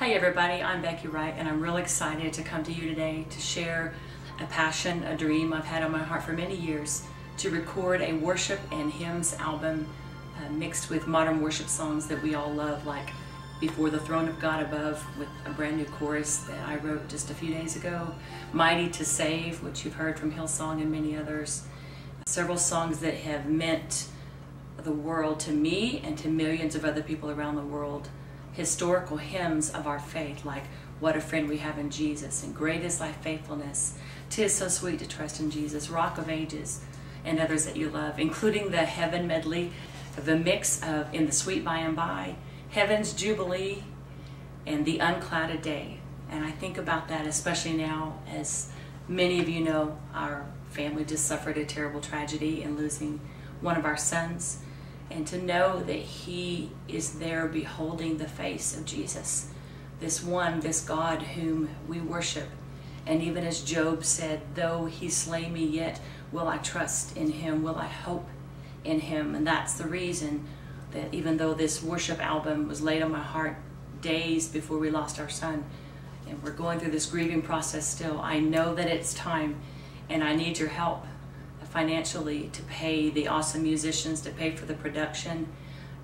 Hey everybody, I'm Becky Wright and I'm real excited to come to you today to share a passion, a dream I've had on my heart for many years to record a worship and hymns album mixed with modern worship songs that we all love, like Before the Throne of God Above with a brand new chorus that I wrote just a few days ago, Mighty to Save, which you've heard from Hillsong and many others, several songs that have meant the world to me and to millions of other people around the world. Historical hymns of our faith like What a Friend We Have in Jesus and Great Is Thy Faithfulness, Tis So Sweet to Trust in Jesus, Rock of Ages, and others that you love, including the Heaven Medley, the mix of In the Sweet By and By, Heaven's Jubilee, and the Unclouded Day. And I think about that especially now, as many of you know, our family just suffered a terrible tragedy in losing one of our sons. And to know that he is there beholding the face of Jesus, this one, this God whom we worship. And even as Job said, though he slay me, yet will I trust in him, will I hope in him. And that's the reason that even though this worship album was laid on my heart days before we lost our son, and we're going through this grieving process still, I know that it's time and I need your help financially to pay the awesome musicians, to pay for the production.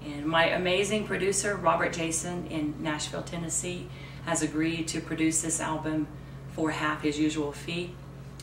And my amazing producer, Robert Jason in Nashville, Tennessee, has agreed to produce this album for half his usual fee.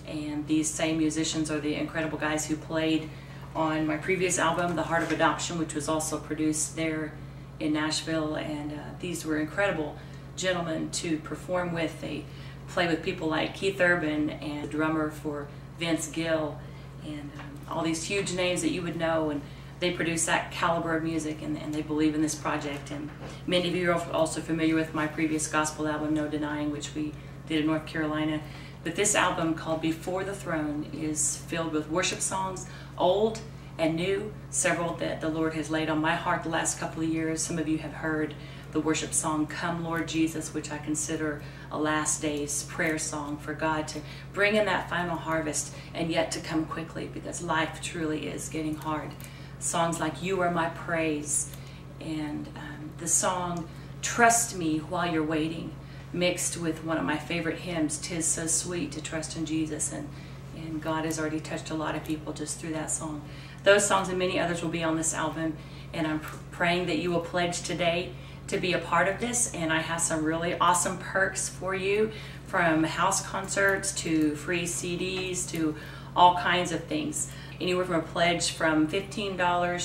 And these same musicians are the incredible guys who played on my previous album, The Heart of Adoption, which was also produced there in Nashville. And these were incredible gentlemen to perform with. They play with people like Keith Urban and the drummer for Vince Gill, and all these huge names that you would know, and they produce that caliber of music, and they believe in this project. And many of you are also familiar with my previous gospel album, No Denying, which we did in North Carolina. But this album, called Before the Throne, is filled with worship songs, old and new, several that the Lord has laid on my heart the last couple of years. Some of you have heard the worship song, Come Lord Jesus, which I consider a last day's prayer song for God to bring in that final harvest and yet to come quickly, because life truly is getting hard. Songs like You Are My Praise and the song Trust Me While You're Waiting, mixed with one of my favorite hymns, Tis So Sweet to Trust in Jesus. And God has already touched a lot of people just through that song. Those songs and many others will be on this album, and I'm praying that you will pledge today to be a part of this. And I have some really awesome perks for you, from house concerts to free CDs to all kinds of things. Anywhere from a pledge from $15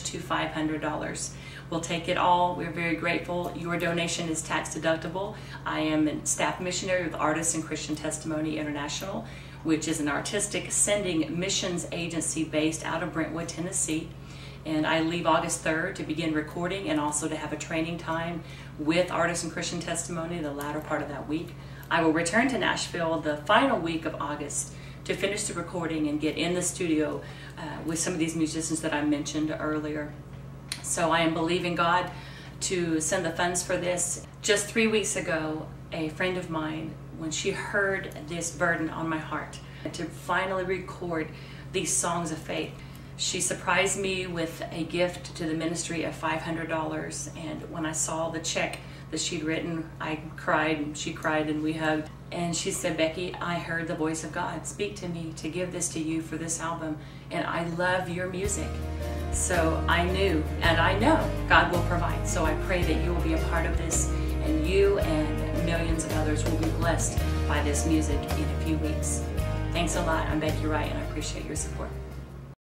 to $500. We'll take it all. We're very grateful. Your donation is tax deductible. I am a staff missionary with Artists and Christian Testimony International, which is an artistic sending missions agency based out of Brentwood, Tennessee. And I leave August 3rd to begin recording and also to have a training time with Artists and Christian Testimony the latter part of that week. I will return to Nashville the final week of August to finish the recording and get in the studio with some of these musicians that I mentioned earlier. So I am believing God to send the funds for this. Just 3 weeks ago, a friend of mine, when she heard this burden on my heart to finally record these songs of faith, she surprised me with a gift to the ministry of $500. And when I saw the check that she'd written, I cried and she cried and we hugged. And she said, Becky, I heard the voice of God speak to me to give this to you for this album. And I love your music. So I knew, and I know God will provide. So I pray that you will be a part of this, and you and millions of others will be blessed by this music in a few weeks. Thanks a lot. I'm Becky Wright and I appreciate your support.